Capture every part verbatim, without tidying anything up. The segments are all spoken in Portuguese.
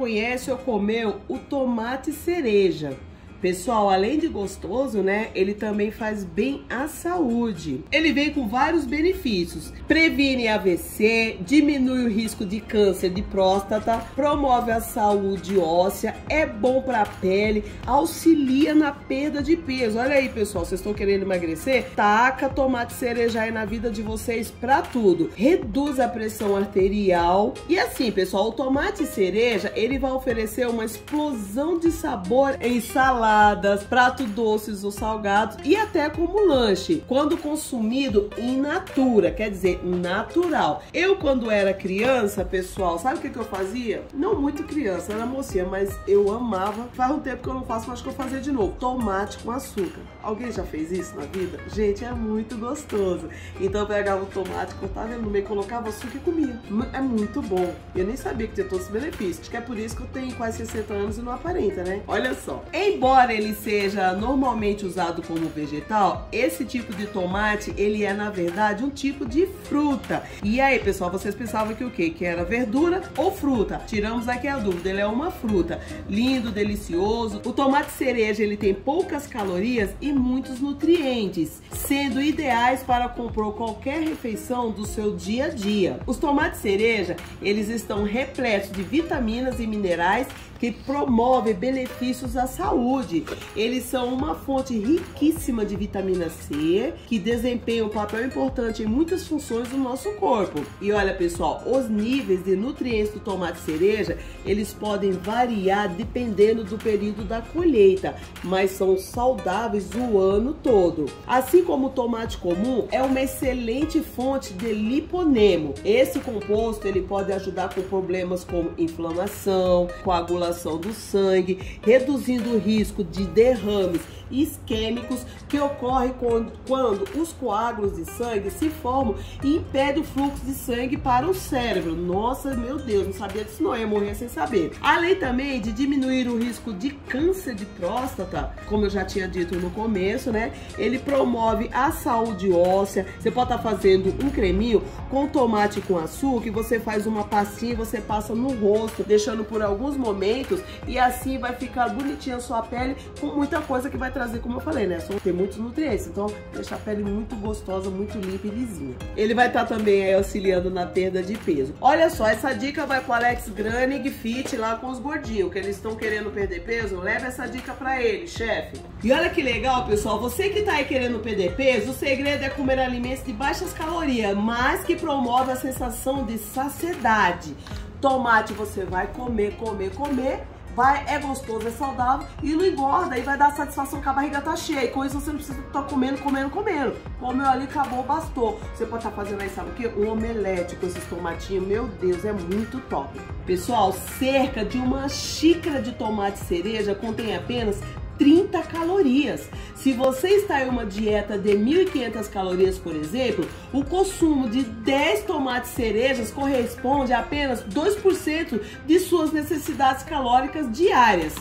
conhece ou comeu o tomate cereja. Pessoal, além de gostoso, né, ele também faz bem à saúde. Ele vem com vários benefícios. Previne A V C, diminui o risco de câncer de próstata, promove a saúde óssea, é bom para a pele, auxilia na perda de peso. Olha aí, pessoal, vocês estão querendo emagrecer? Taca tomate cereja aí na vida de vocês pra tudo. Reduz a pressão arterial. E assim, pessoal, o tomate cereja, ele vai oferecer uma explosão de sabor em salada, saladas, pratos doces ou salgados e até como lanche, quando consumido in natura, quer dizer, natural. Eu, quando era criança, pessoal, sabe o que, que eu fazia? Não muito criança, era mocinha, mas eu amava. Faz um tempo que eu não faço, mas acho que eu vou fazer de novo. Tomate com açúcar. Alguém já fez isso na vida? Gente, é muito gostoso. Então eu pegava o tomate, cortava ele no meio, colocava açúcar e comia. É muito bom. Eu nem sabia que tinha todos os benefícios. Acho que é por isso que eu tenho quase sessenta anos e não aparenta, né? Olha só. Embora ele seja normalmente usado como vegetal, esse tipo de tomate, ele é na verdade um tipo de fruta. E aí, pessoal, vocês pensavam que o quê? Que era verdura ou fruta? Tiramos aqui a dúvida, ele é uma fruta. Lindo, delicioso. O tomate cereja, ele tem poucas calorias e muitos nutrientes, sendo ideais para compor qualquer refeição do seu dia a dia. Os tomates cereja, eles estão repletos de vitaminas e minerais que promovem benefícios à saúde. Eles são uma fonte riquíssima de vitamina C, que desempenha um papel importante em muitas funções do nosso corpo. E olha, pessoal, os níveis de nutrientes do tomate cereja, eles podem variar dependendo do período da colheita, mas são saudáveis o ano todo. Assim como o tomate comum, é uma excelente fonte de liponeno. Esse composto, ele pode ajudar com problemas como inflamação, coagulação do sangue, reduzindo o risco de derrames isquêmicos que ocorre quando, quando os coágulos de sangue se formam e impede o fluxo de sangue para o cérebro. Nossa, meu Deus, não sabia disso não, eu ia morrer sem saber. Além também de diminuir o risco de câncer de próstata, como eu já tinha dito no começo, né? Ele promove a saúde óssea. Você pode estar fazendo um creminho com tomate com açúcar e você faz uma pastinha e você passa no rosto, deixando por alguns momentos, e assim vai ficar bonitinha a sua pele com muita coisa que vai trazer trazer, como eu falei, né? Só tem muitos nutrientes, então deixa a pele muito gostosa, muito limpa e lisinha. Ele vai estar tá também aí, auxiliando na perda de peso. Olha só, essa dica vai pro Alex Granig Fit lá com os gordinhos, que eles estão querendo perder peso. Leva essa dica pra ele, chefe. E olha que legal, pessoal, você que tá aí querendo perder peso, o segredo é comer alimentos de baixas calorias, mas que promove a sensação de saciedade. Tomate você vai comer, comer, comer, vai, é gostoso, é saudável e não engorda, e vai dar satisfação que a barriga tá cheia. E com isso você não precisa estar comendo, comendo, comendo. Comeu ali, acabou, bastou. Você pode estar fazendo aí, sabe o que? Um omelete com esses tomatinhos, meu Deus, é muito top. Pessoal, cerca de uma xícara de tomate cereja contém apenas trinta calorias. Se você está em uma dieta de mil e quinhentas calorias, por exemplo, o consumo de dez tomates cerejas corresponde a apenas dois por cento de suas necessidades calóricas diárias.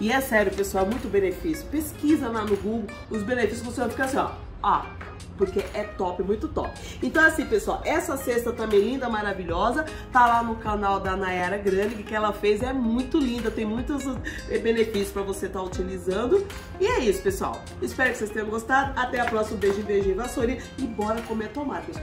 E é sério, pessoal, é muito benefício. Pesquisa lá no Google os benefícios, você vai ficar assim, ó. Ah, porque é top, muito top. Então assim, pessoal, essa cesta também linda, maravilhosa, tá lá no canal da Nayara Grande, que ela fez, é muito linda, tem muitos benefícios pra você estar tá utilizando. E é isso, pessoal. Espero que vocês tenham gostado. Até a próxima. Beijo, beijinho, vassourinha. E bora comer tomate.